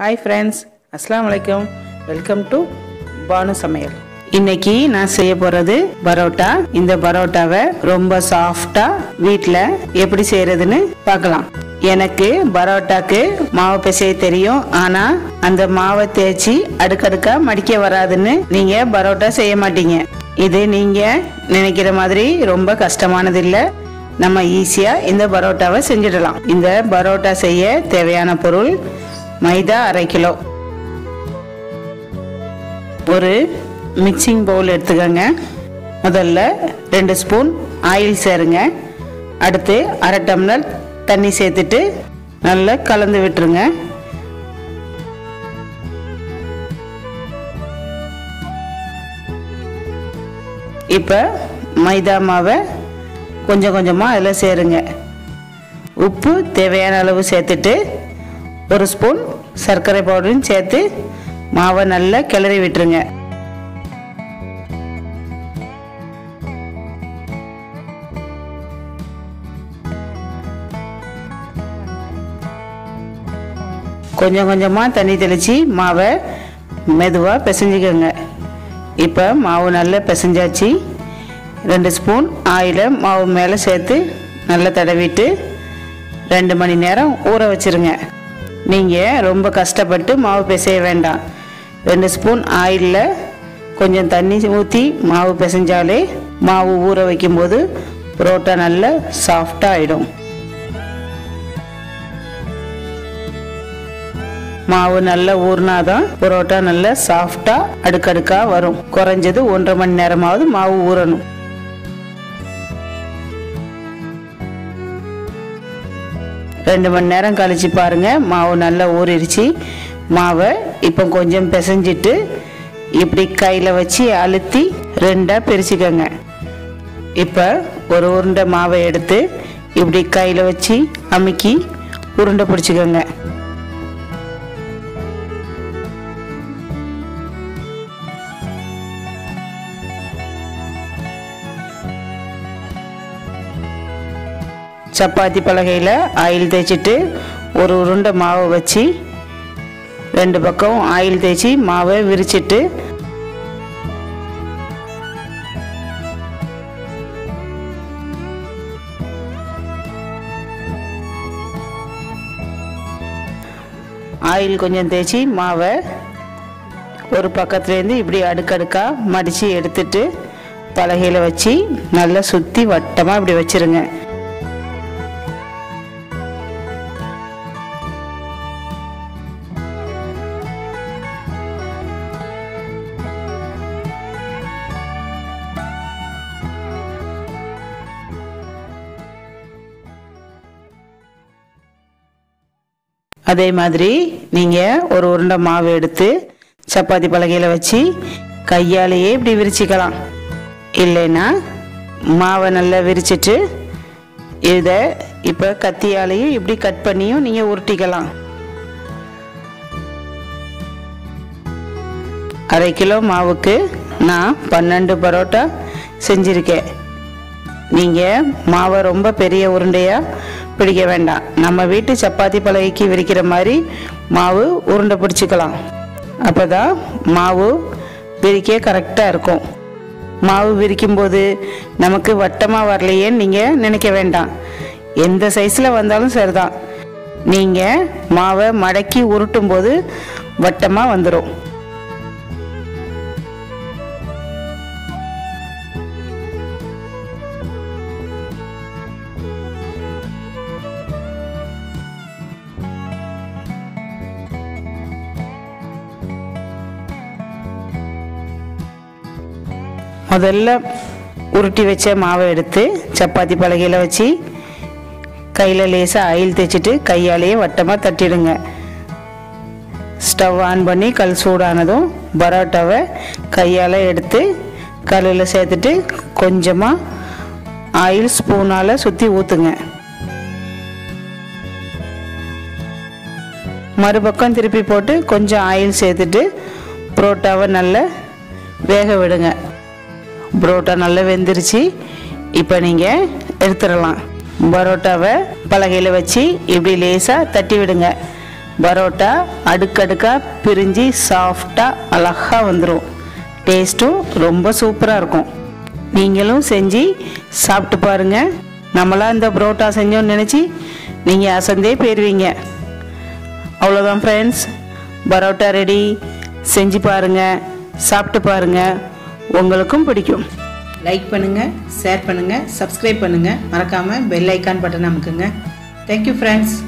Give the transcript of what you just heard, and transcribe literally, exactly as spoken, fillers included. Hi friends अस्सलाम वालेकुम welcome to बानु समयल इनकी ना செய்ய போறது பரோட்டா இந்த பரோட்டாவை ரொம்ப சாஃப்ட்டா வீட்ல எப்படி செய்யறதுன்னு பார்க்கலாம் எனக்கு பரோட்டாக்கு மாவு பிசைய தெரியும் ஆனா அந்த மாவை தேய்ச்சி அடுக்கடுக்கா மடிக்க வராதுன்னு நீங்க பரோட்டா செய்ய மாட்டீங்க இது நீங்க நினைக்கிற மாதிரி ரொம்ப கஷ்டமானது இல்ல நம்ம ஈஸியா இந்த பரோட்டாவை செஞ்சிடலாம் இந்த பரோட்டா செய்ய தேவையான பொருள் मैदा अरे किलो और मिक्सिंग बाउल रेंडु स्पून आयल सेरुंगा अडुत्तु अरे टम्लर तन्नी सेर्त्तुट्टु नल्ला कलंदु विट्रुंगा इप्पो मैदा मावु कोंजम कोंजमा अदुल सेरुंगा उप्पु देवैयान अलवु सेर्त्तुट्टु और स्पून सर्करे पाउडर சேர்த்து மாவை நல்லா கிளறி விட்டுருங்க கொஞ்சம் கொஞ்சமா தண்ணி தெளிச்சி மாவை மெதுவா பிசைஞ்சிடுங்க இப்போ மாவு நல்லா பிசைஞ்சாச்சு ரெண்டு ஸ்பூன் ஆயில மாவு மேல சேர்த்து நல்லா தடவிட்டு ரெண்டு மணி நேரம் ஊற வச்சிருங்க நீங்க ரொம்ப கஷ்டப்பட்டு மாவு பிசைய வேண்டாம் ரெண்டு ஸ்பூன் ஆயில்ல கொஞ்சம் தண்ணி ஊத்தி மாவு பிசைஞ்சாலே மாவு ஊற வைக்கும்போது பரோட்டா நல்ல சாஃப்ட்டா ஆயிடும் மாவு நல்ல ஊறினாதான் பரோட்டா நல்ல சாஃப்ட்டா அடுக்கடுக்கா வரும் குறஞ்சது ஒன்றரை மணி நேரமாவது மாவு ஊறணும் ரெண்டு மணி நேரம் கழிச்சு பாருங்க மாவு நல்லா ஊறிடுச்சு மாவை இப்போ கொஞ்சம் பிசைஞ்சிட்டு இப்படி கையில வச்சு அழுத்தி ரெண்டா பிரிச்சுக்கங்க இப்போ ஒரு உருண்டை மாவை எடுத்து இப்படி கையில வச்சு அமுக்கி உருண்டை பிடிச்சுக்கங்க சப்பாத்தி பலகையில ஆயில் தேய்ச்சிட்டு ஒரு உருண்டை மாவை வச்சு ரெண்டு பக்கம் ஆயில் தேய்ச்சி மாவை விரிச்சிட்டு ஆயில் கொஞ்சம் தேய்ச்சி மாவை ஒரு பக்கத்துலேருந்து இப்படி அடுக்கடுக்கா மடித்து எடுத்துட்டு பலகையில் வச்சு நல்லா சுற்றி வட்டமாக இப்படி வச்சிருங்க அதே மாதிரி நீங்க ஒரு உருண்டை மாவு எடுத்து சப்பாத்தி பலகையில வச்சு கையாலேயே இப்படி விரிச்சிக்கலாம் இல்லனா மாவை நல்லா விரிச்சிட்டு இத இப்ப கத்தியாலேயே இப்படி கட் பண்ணியும் நீங்க உருட்டிக்கலாம் அரை கிலோ மாவுக்கு நான் பன்னிரண்டு பரோட்டா செஞ்சிருக்கேன் நீங்க மாவை ரொம்ப பெரிய உருண்டையா பிடிக்க வேண்டாம் நம்ம வீட்டு சப்பாத்தி பலகைக்கு விரிக்கிற மாதிரி மாவு உருண்டை பிடிச்சிக்கலாம் அப்பதான் மாவு விரிக்க கரெக்டா இருக்கும் மாவு விரிக்கும்போது நமக்கு வட்டமா வரலையே நீங்க நினைக்க வேண்டாம் எந்த சைஸ்ல வந்தாலும் சரிதான் நீங்க மாவை மடக்கி உருட்டும் போது வட்டமா வந்துரும் முதல்ல உருட்டி வச்ச மாவை எடுத்து சப்பாத்தி பலகையில் வச்சு கையில் லேசாக ஆயில் தேய்ச்சிட்டு கையாலேயே வட்டமாக தட்டிடுங்க ஸ்டவ் ஆன் பண்ணி கல் சூடானதும் பரோட்டாவை கையால் எடுத்து கல்லில் சேர்த்துட்டு கொஞ்சமாக ஆயில் ஸ்பூனால் சுற்றி ஊற்றுங்க மறுபக்கம் திருப்பி போட்டு கொஞ்சம் ஆயில் சேர்த்துட்டு பரோட்டாவை நல்லா வேக விடுங்க பரோட்டா நல்லா வெந்துருச்சு இப்போ நீங்க எடுத்துறலாம் பரோட்டாவை பலகையில வச்சு இப்படி லேசா தட்டி விடுங்க பரோட்டா அடுக்கடுக்கா பிரிஞ்சு சாஃப்டாக அழகாக வந்துடும். டேஸ்ட்டும் ரொம்ப சூப்பராக இருக்கும். நீங்களும் செஞ்சு சாப்பிட்டு பாருங்கள். நம்மளாம் இந்த பரோட்டா செஞ்சோன்னு நினச்சி நீங்கள் அசந்தே போயிடுவீங்க. அவ்வளோதான் ஃப்ரெண்ட்ஸ், பரோட்டா ரெடி. செஞ்சு பாருங்கள், சாப்பிட்டு பாருங்கள், உங்களுக்கும் பிடிக்கும். லைக் பண்ணுங்கள், ஷேர் பண்ணுங்கள், சப்ஸ்கிரைப் பண்ணுங்கள். மறக்காமல் பெல் ஐக்கான் பட்டனை அமுக்குங்க. Thank you friends.